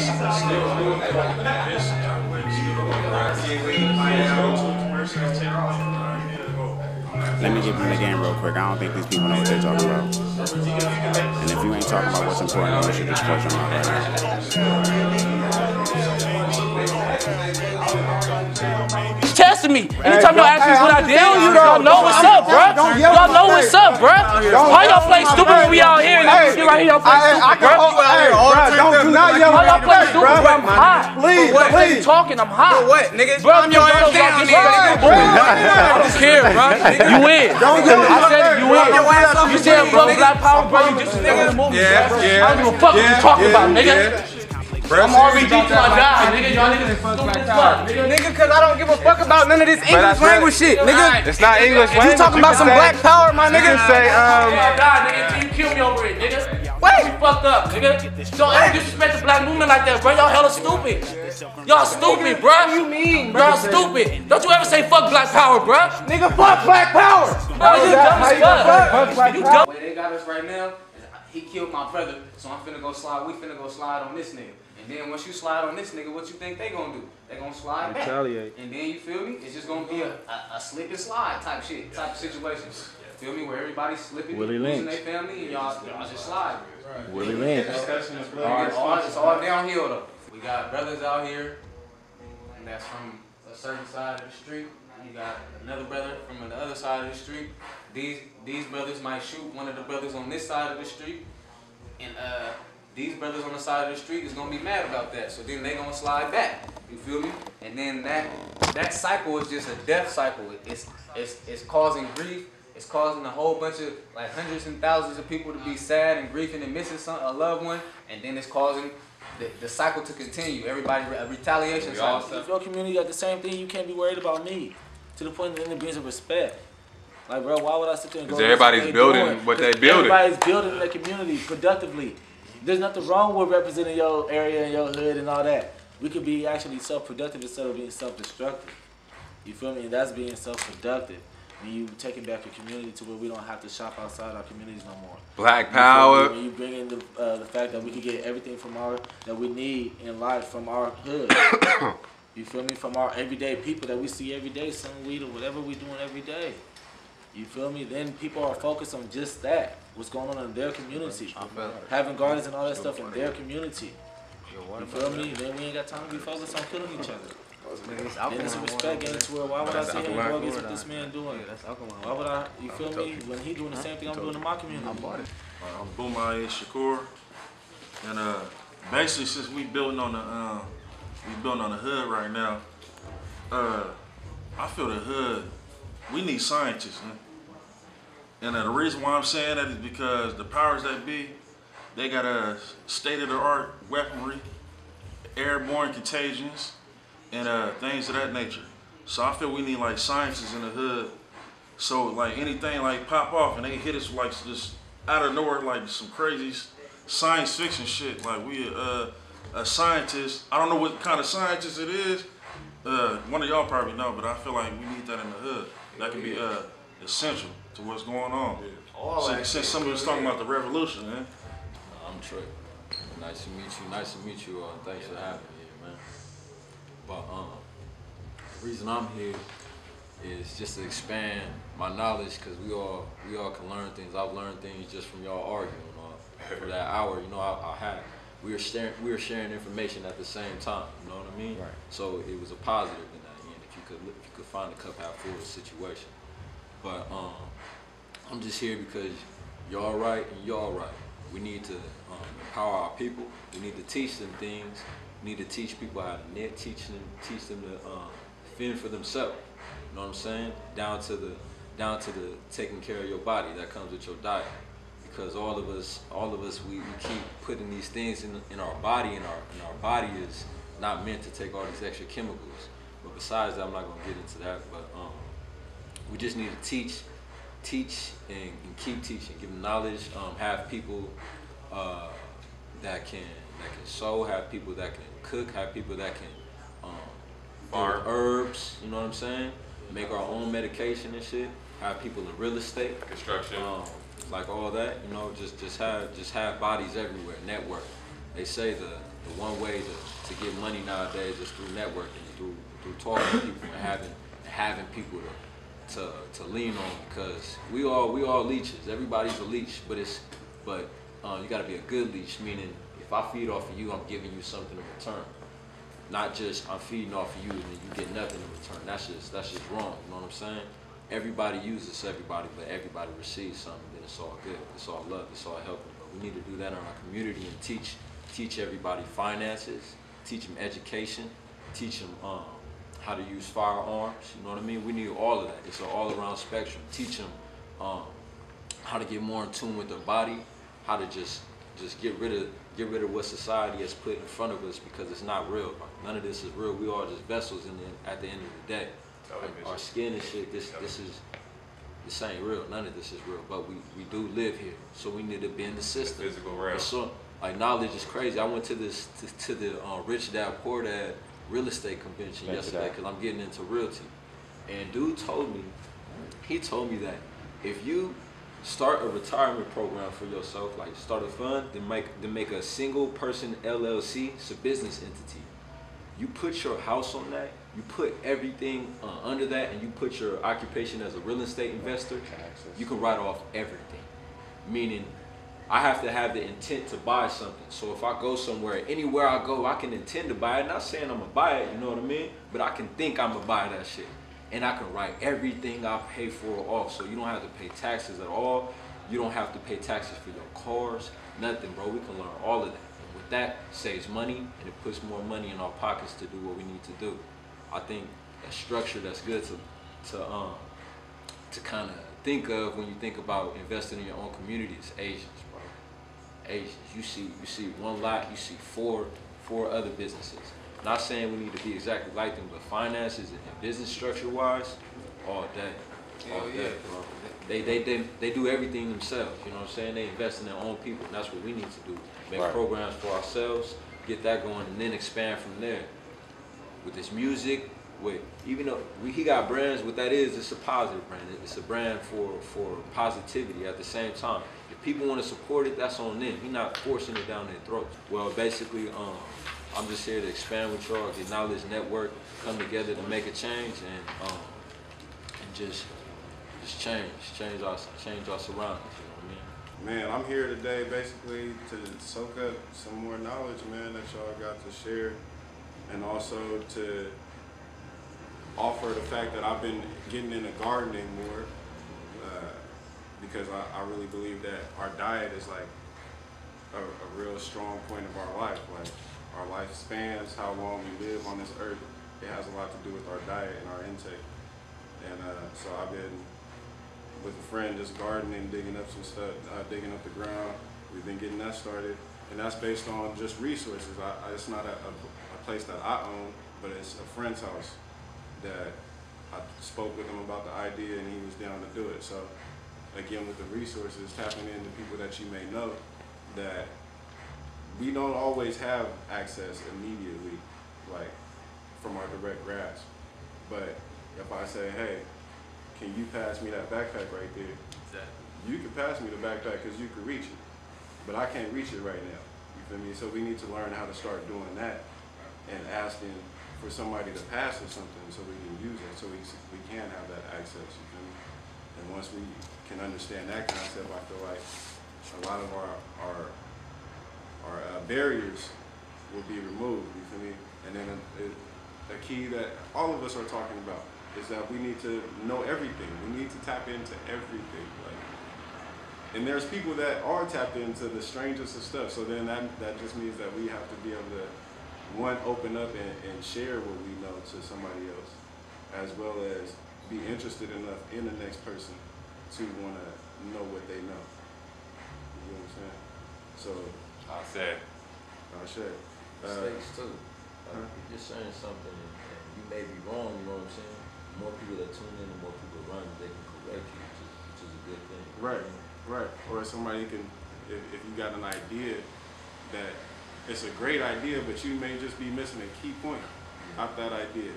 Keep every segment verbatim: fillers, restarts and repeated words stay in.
Let me give them the game real quick. I don't think these people know what they're talking about. And if you ain't talking about what's important, you should just close your mouth right now. Testing me. Anytime y'all ask me what I did, y'all know what's up, bruh. Y'all know what's up, bruh. Why y'all play stupid when we out here? Y'all shit right here, y'all play stupid, bruh. Don't do that, y'all. Why y'all play stupid, bruh? I'm hot. Please, please. Talking, I'm hot. For what, nigga? Calm your ass down, nigga. I don't care, bruh. You win. I said you win. You said bro, black power, bruh. You just nigga moving. I don't give a fuck what you talking about, nigga. I'm already deep to my job, nigga. Y'all niggas stupid as fuck, nigga. Nigga, cause I don't give a fuck about none of this English language shit, nigga. It's not English language. You talking about some black power, my nigga? Say, um. Nigga, you kill me over it, nigga. What? You fucked up, nigga. Don't ever disrespect the black movement like that, bro. Y'all hella stupid. Y'all stupid, bro. What do you mean, bro? Y'all stupid. Don't you ever say fuck black power, bro. Nigga, fuck black power. Bro, you dumb as fuck. You dumb. They got us right now. He killed my brother, so I'm finna go slide. We finna go slide on this nigga. And then once you slide on this nigga, what you think they gonna do? They gonna slide back. Retaliate. And then, you feel me? It's just gonna be a, a, a slip and slide type shit, type situations. Feel me? Where everybody's slipping, losing their family, and y'all just slide. Right. Willie Lynch. It's all, it's all downhill though. We got brothers out here, and that's from a certain side of the street. You got another brother from the other side of the street. These these brothers might shoot one of the brothers on this side of the street, and uh. These brothers on the side of the street is gonna be mad about that, so then they gonna slide back. You feel me? And then that that cycle is just a death cycle. It's it's it's causing grief. It's causing a whole bunch of like hundreds and thousands of people to be sad and grieving and missing some, a loved one. And then it's causing the, the cycle to continue. Everybody a retaliation cycle. If your community got the same thing, you can't be worried about me. To the point of the abuse of respect. Like, bro, why would I sit there and go? Because everybody's building what they building. Everybody's building their community productively. There's nothing wrong with representing your area and your hood and all that. We could be actually self-productive instead of being self-destructive. You feel me? That's being self-productive. When you taking back your community to where we don't have to shop outside our communities no more. Black power. You bring in the, uh, the fact that we can get everything from our that we need in life from our hood. You feel me? From our everyday people that we see every day, some weed or whatever we doing every day. You feel me? Then people are focused on just that. What's going on in their community. Having gardens and all that stuff in their community. You feel me? Then we ain't got time to be focused on killing each other. Then it's a respect game to where why would I see him go against what this man doing? Why would I, you feel me? When he doing the same thing I'm doing in my community. I'm Boomai Shakur. And uh, basically since we building on the, um, we building on the hood right now, uh, I feel the hood, we need scientists, man. And uh, the reason why I'm saying that is because the powers that be, they got a state-of-the-art weaponry, airborne contagions, and uh, things of that nature. So I feel we need like scientists in the hood. So like anything like pop off and they hit us like just out of nowhere, like some crazy science fiction shit. Like we uh, a scientist, I don't know what kind of scientist it is. Uh, one of y'all probably know, but I feel like we need that in the hood. That can be uh, essential to what's going on. Yeah. Since, since somebody was talking about the revolution, man. Nah, I'm Trey. Nice to meet you. Nice to meet you all. Thanks yeah. for having me here, man. But um, the reason I'm here is just to expand my knowledge, because we all we all can learn things. I've learned things just from y'all arguing uh, for that hour. You know, I, I had we were sharing we were sharing information at the same time. You know what I mean? Right. So it was a positive. If you could find a cup half full situation. But um, I'm just here because y'all right and y'all right. We need to um, empower our people. We need to teach them things. We need to teach people how to knit, teach them, teach them to um, fend for themselves. You know what I'm saying? Down to the, down to the taking care of your body that comes with your diet. Because all of us, all of us, we, we keep putting these things in, in our body, and our, and our body is not meant to take all these extra chemicals. But besides that, I'm not gonna get into that. But um, we just need to teach, teach, and, and keep teaching. Give them knowledge. Um, have people uh, that can that can sew. Have people that can cook. Have people that can um, farm herbs. You know what I'm saying? Make our own medication and shit. Have people in real estate, construction, um, like all that. You know, just just have just have bodies everywhere. Network. they say the, the one way to, to get money nowadays is through networking, through through talking to people and having having people to to, to lean on, because we all we all leeches. Everybody's a leech, but it's but uh, you got to be a good leech, meaning if I feed off of you, I'm giving you something in return. Not just I'm feeding off of you and you get nothing in return. That's just that's just wrong. You know what I'm saying? Everybody uses everybody, but everybody receives something. Then it's all good. It's all love. It's all helping. But we need to do that in our community and teach teach everybody finances, teach them education, teach them um, how to use firearms. You know what I mean? We need all of that. It's an all-around spectrum. Teach them um, how to get more in tune with their body, how to just just get rid of get rid of what society has put in front of us, because it's not real. Like, none of this is real. We are just vessels in the, at the end of the day. Like, our skin and shit, this this is this ain't real. None of this is real. But we we do live here, so we need to be in the system. The physical realm. So, like, knowledge is crazy. I went to this to, to the uh, Rich Dad Poor Dad real estate convention Thank yesterday because I'm getting into realty. And dude told me, he told me that if you start a retirement program for yourself, like start a fund, then make then make a single person L L C, it's a business entity. You put your house on that. You put everything uh, under that, and you put your occupation as a real estate investor, you can write off everything. Meaning, I have to have the intent to buy something. So if I go somewhere, anywhere I go, I can intend to buy it. Not saying I'm going to buy it, you know what I mean? But I can think I'm going to buy that shit. And I can write everything I pay for off. So you don't have to pay taxes at all. You don't have to pay taxes for your cars. Nothing, bro. We can learn all of that. And with that, saves money, and it puts more money in our pockets to do what we need to do. I think a structure that's good to to um to kind of think of when you think about investing in your own community is Asians, bro. Asians, you see you see one lot, you see four four other businesses. Not saying we need to be exactly like them, but finances and business structure wise, all day, all yeah, day, yeah. bro. They, they they they do everything themselves. You know what I'm saying? They invest in their own people, and that's what we need to do. Make right. programs for ourselves, get that going, and then expand from there. With this music, with even though we, he got brands, what that is, it's a positive brand. It's a brand for for positivity. At the same time, if people want to support it, that's on them. He's not forcing it down their throats. Well, basically, um, I'm just here to expand with y'all, get knowledge, network, come together to make a change, and um, and just just change, change our change our surroundings. You know what I mean? Man, I'm here today basically to soak up some more knowledge, man, that y'all got to share. And also to offer the fact that I've been getting into gardening more uh, because I, I really believe that our diet is like a, a real strong point of our life. Like, our life spans how long we live on this earth. It has a lot to do with our diet and our intake. And uh, so I've been with a friend just gardening, digging up some stuff, uh, digging up the ground. We've been getting that started. And that's based on just resources. I, I, it's not a, a place that I own, but it's a friend's house that I spoke with him about the idea and he was down to do it. So again, with the resources, tapping into people that you may know that we don't always have access immediately, like from our direct grasp. But if I say, hey, can you pass me that backpack right there? Exactly. You can pass me the backpack because you can reach it, but I can't reach it right now. You feel me? So we need to learn how to start doing that and asking for somebody to pass or something so we can use it, so we, we can have that access, you feel me? And once we can understand that concept, I feel like a lot of our our, our uh, barriers will be removed, you feel me? And then a, a key that all of us are talking about is that we need to know everything. We need to tap into everything. Like, and there's people that are tapped into the strangest of stuff, so then that, that just means that we have to be able to one, open up and, and share what we know to somebody else, as well as be interested enough in the next person to want to know what they know. You know what I'm saying? So I said, I said, mistakes uh, too. Like, huh? If you're saying something and, and you may be wrong, you know what I'm saying? The more people that tune in, the more people run, they can correct you, which is, which is a good thing. Right, right. Or somebody can, if, if you got an idea that it's a great idea, but you may just be missing a key point out that idea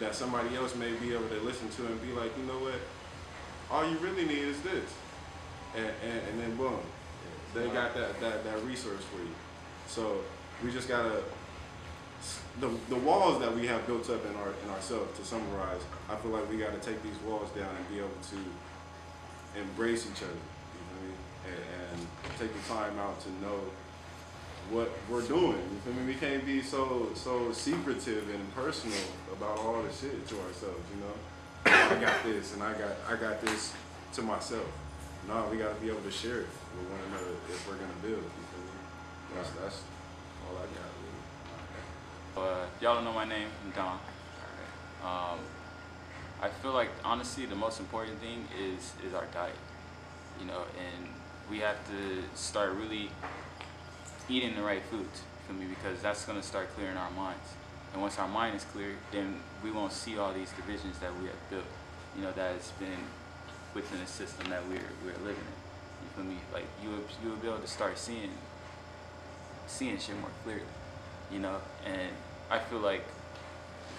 that somebody else may be able to listen to and be like, you know what, all you really need is this. And, and, and then boom, they got that, that, that resource for you. So we just gotta, the, the walls that we have built up in, our, in ourselves, to summarize, I feel like we gotta take these walls down and be able to embrace each other, you know what I mean? And, and take the time out to know what we're doing. I mean, we can't be so so secretive and personal about all the shit to ourselves. You know, I got this, and I got I got this to myself. No, we got to be able to share it with one another if we're gonna build. You that's that's all I got. Really. Uh, y'all don't know my name. I'm Don. Um, I feel like honestly, the most important thing is is our diet. You know, and we have to start really eating the right foods for me, because that's going to start clearing our minds. And once our mind is clear, then we won't see all these divisions that we have built, you know, that has been within the system that we're, we're living in. You feel me? Like, you would, you would be able to start seeing, seeing shit more clearly, you know? And I feel like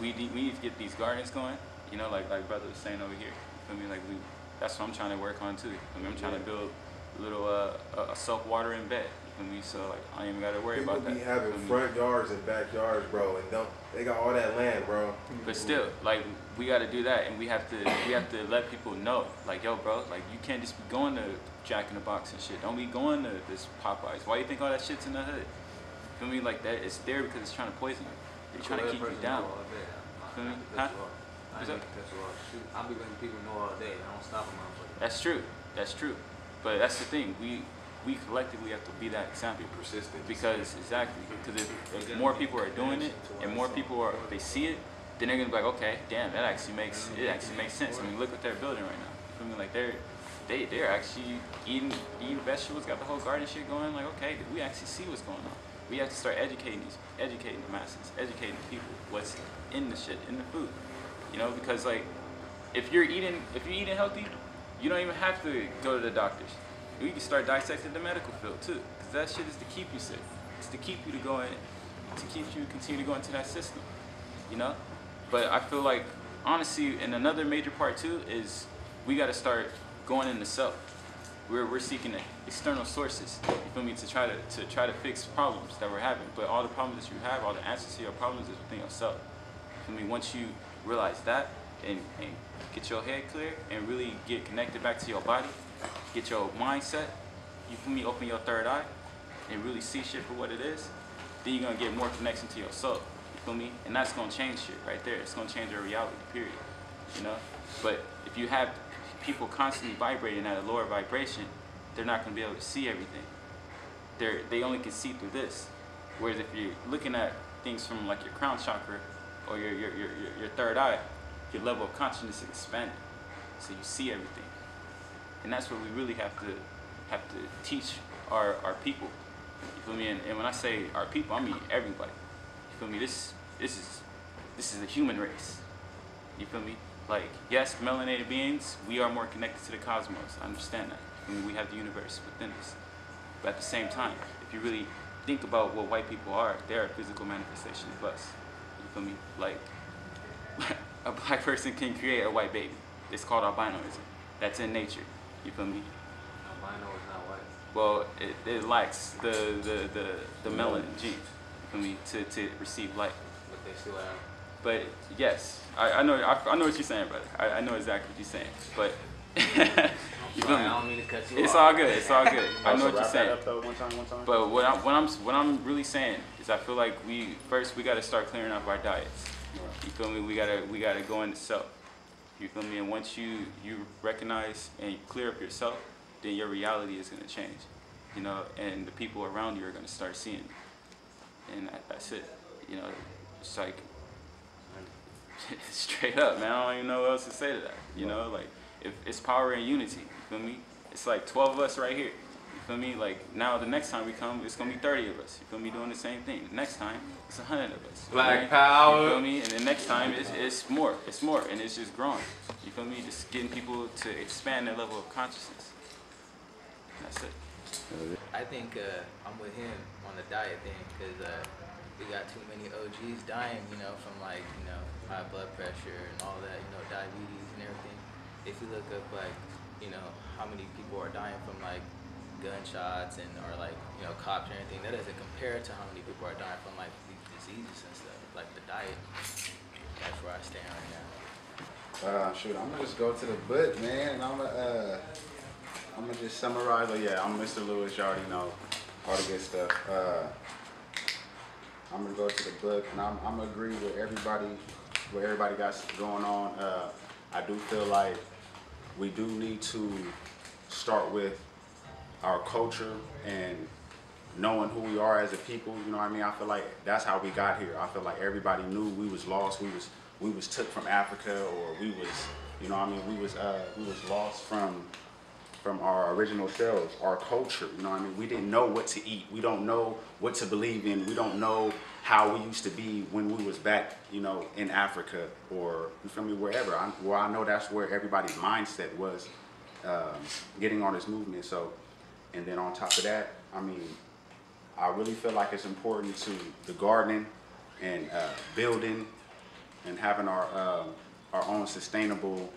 we need, we need to get these gardens going, you know, like, like brother was saying over here. You feel me? Like, we, that's what I'm trying to work on, too. I mean, I'm trying to build a little uh, a self-watering bed. Me, so like I ain't even gotta worry people about that. People be having mm-hmm. front yards and backyards, bro, and don't, they got all that land, bro. But still, like we gotta do that, and we have to we have to let people know, like, yo, bro, like you can't just be going to Jack in the Box and shit. Don't be going to this Popeyes. Why you think all that shit's in the hood? Feel me? Like that, it's there because it's trying to poison you. It's trying to keep you down. Feel me? Huh? What's up? I'll be letting people know all day. I don't stop them. That's true. That's true. But that's the thing. We. We collectively have to be that example. Persistent. Because, exactly, because if, if more people are doing it, and more people are, if they see it, then they're gonna be like, okay, damn, that actually makes, it actually makes sense. I mean, look what they're building right now. I mean, like they're, they, they're actually eating, eating vegetables, got the whole garden shit going. Like, okay, we actually see what's going on. We have to start educating these, educating the masses, educating the people, what's in the shit, in the food. You know, because like, if you're eating, if you're eating healthy, you don't even have to go to the doctors. We can start dissecting the medical field too, because that shit is to keep you sick. It's to keep you to go in, to keep you continue to go into that system, you know. But I feel like, honestly, and another major part too is we got to start going into self. We're we're seeking external sources, you feel me, to try to to try to fix problems that we're having. But all the problems that you have, all the answers to your problems is within yourself. You feel me? Once you realize that and and get your head clear and really get connected back to your body. Get your mindset, you feel me, open your third eye and really see shit for what it is, then you're gonna get more connection to your soul, you feel me? And that's gonna change shit right there. It's gonna change your reality, period, you know? But if you have people constantly vibrating at a lower vibration, they're not gonna be able to see everything. They're, they only can see through this. Whereas if you're looking at things from like your crown chakra or your, your, your, your third eye, your level of consciousness is expanded, so you see everything. And that's what we really have to have to teach our, our people. You feel me? And, and when I say our people, I mean everybody. You feel me? This this is this is the human race. You feel me? Like, yes, melanated beings, we are more connected to the cosmos. I understand that. I mean, we have the universe within us. But at the same time, if you really think about what white people are, they're a physical manifestation of us. You feel me? Like a black person can create a white baby. It's called albinoism. That's in nature. You feel me? Albino is not white. Well, it, it lacks the, the, the, the melanin gene, you feel me, to, to receive light. But they still have. But yes, I, I know I, I know what you're saying, brother. I, I know exactly what you're saying. But you feel me? I don't mean to cut you off. It's all good. It's all good. I know what you're saying. One time, one time. But what I'm what I'm what I'm really saying is, I feel like we first we got to start clearing up our diets. You feel me? We gotta we gotta go into self. You feel me? And once you, you recognize and you clear up yourself, then your reality is going to change, you know, and the people around you are going to start seeing it. And that, that's it, you know, it's like, straight up, man, I don't even know what else to say to that, you know, like, if it's power and unity, you feel me? It's like twelve of us right here, you feel me? Like, now the next time we come, it's going to be thirty of us, you feel me, doing the same thing. The next time, it's a hundred of us. Black right? power. You feel me? And the next time, it's, it's more. It's more. And it's just growing. You feel me? Just getting people to expand their level of consciousness. That's it. I think uh, I'm with him on the diet thing, because uh, we got too many O Gs dying, you know, from like, you know, high blood pressure and all that, you know, diabetes and everything. If you look up, like, you know, how many people are dying from like gunshots and or like, you know, cops or anything, that doesn't compare to how many people are dying from like these diseases and stuff, like the diet. That's where I stand right now. Uh, shoot, I'm gonna just go to the book, man, and I'm gonna uh, I'm gonna just summarize. Oh yeah, I'm Mister Lewis. You already know all the good stuff. Uh, I'm gonna go to the book, and I'm, I'm gonna agree with everybody. What everybody got going on. Uh, I do feel like we do need to start with our culture and knowing who we are as a people. You know what I mean? I feel like that's how we got here. I feel like everybody knew we was lost. We was we was took from Africa, or we was, you know what I mean? We was uh, we was lost from from our original selves, our culture. You know what I mean? We didn't know what to eat. We don't know what to believe in. We don't know how we used to be when we was back, you know, in Africa or, you feel me, wherever. I, well, I know that's where everybody's mindset was, um, getting on this movement. So, and then on top of that, I mean, I really feel like it's important to the gardening and uh, building and having our, uh, our own sustainable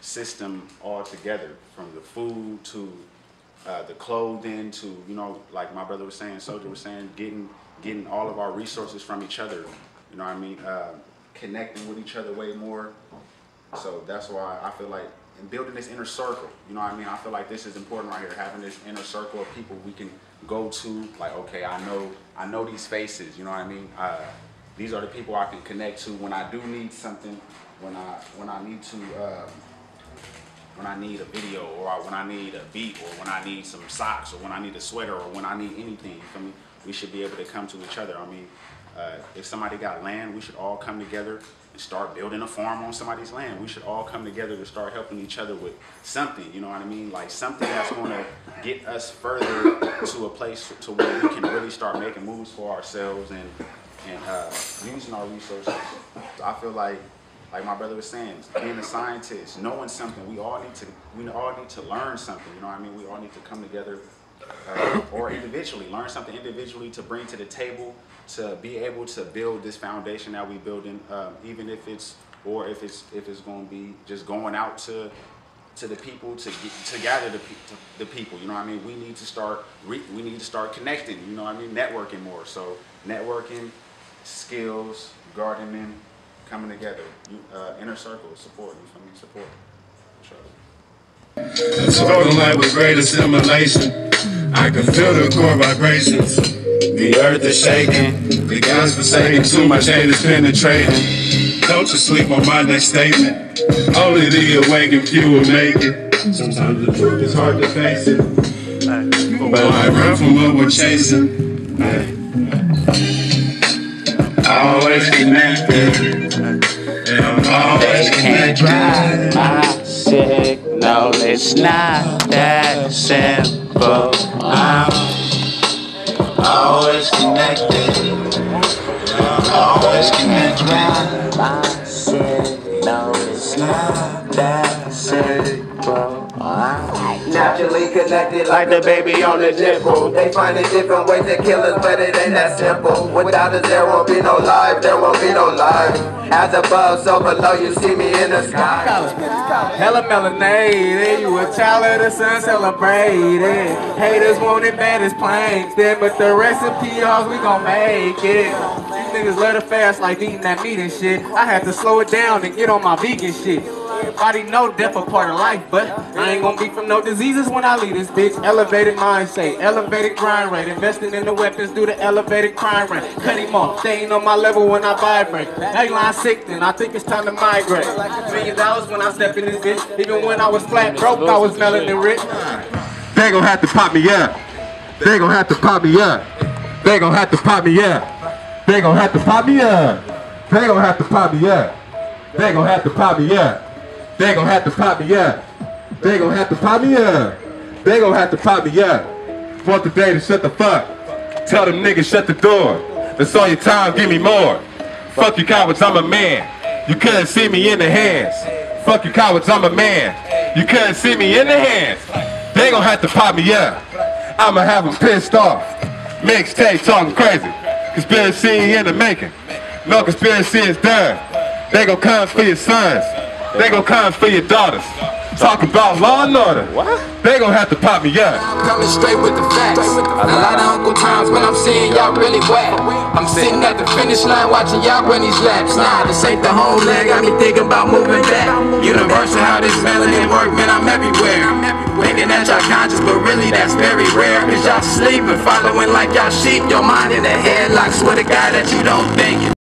system all together, from the food to uh, the clothing to, you know, like my brother was saying, Soldier was saying, getting getting all of our resources from each other, you know what I mean, uh, connecting with each other way more. So that's why I feel like, and building this inner circle, you know what I mean, I feel like this is important right here, having this inner circle of people we can go to, like, okay, I know I know these faces, you know what I mean, uh, these are the people I can connect to when I do need something, when I, when I need to um, when I need a video, or when I need a beat, or when I need some socks, or when I need a sweater, or when I need anything, I mean, we should be able to come to each other. I mean, uh, if somebody got land, we should all come together and start building a farm on somebody's land. We should all come together to start helping each other with something, you know what I mean? Like something that's gonna get us further to a place to where we can really start making moves for ourselves and, and uh, using our resources. So I feel like, like my brother was saying, being a scientist, knowing something, we all need to, we all need to learn something, you know what I mean? We all need to come together, uh, or individually, learn something individually to bring to the table, to be able to build this foundation that we building, uh, even if it's, or if it's, if it's going to be just going out to, to the people, to get, to gather the, pe to the people, you know what I mean? We need to start, re we need to start connecting, you know what I mean? Networking more, so networking, skills, gardening, coming together, uh, inner circle, support, you feel me, support each other. It's spoken like with great assimilation, I can feel the core vibrations, the earth is shaking, the God's forsaken, too much hate is penetrating, don't you sleep on my next statement, only the awakened few will make it, sometimes the truth is hard to face it, but I run from what we're chasing, I always connected. Always can't drive my signal. It's not that simple. I'm always connected. Always can't drive my signal. It's not that simple. I'm naturally connected, like the baby on the nipple. They finding different ways to kill us, but it ain't that simple. Without us, there won't be no life. There won't be no life. As above, so below, you see me in the sky. Hella melanated, you a child of the sun celebrated. Haters want it bad as planks, then, but the recipe, y'all, we gon' make it. These niggas love to fast like eating that meat and shit. I had to slow it down and get on my vegan shit. Everybody know death a part of life, but I ain't gon' be from no diseases when I leave this bitch. Elevated mindset, elevated grind rate, investing in the weapons due to elevated crime rate. Cut him off, they ain't on my level when I vibrate. They line sick then, I think it's time to migrate. Million dollars when I step in this bitch, even when I was flat broke, I was melanin rich. They gon' have to pop me up. They gon' have to pop me up. They gon' have to pop me up. They gon' have to pop me up. They gon' have to pop me up. They gon' have to pop me up. They gon' have to pop me up. They gon' have to pop me up. They gon' have to pop me up. For today to shut the fuck. Tell them niggas shut the door. That's all your time, give me more. Fuck you cowards, I'm a man. You couldn't see me in the hands. Fuck you cowards, I'm a man. You couldn't see me in the hands. They gon' have to pop me up. I'ma have them pissed off. Mixtape talking crazy. Conspiracy in the making. No conspiracy is done. They gon' come for your sons. They gon' come for your daughters. Talk about law and order. What? They gon' have to pop me up. I'm coming straight with the facts. A lot of Uncle Times when I'm seeing y'all really whack. I'm sitting at the finish line watching y'all run these laps. Nah, this ain't the homeland. Got me thinking about moving back. Universal how this melanin work, man, I'm everywhere. Thinking that y'all conscious, but really that's very rare. Cause y'all sleeping, following like y'all sheep. Your mind in the headlock, swear to God that you don't think it.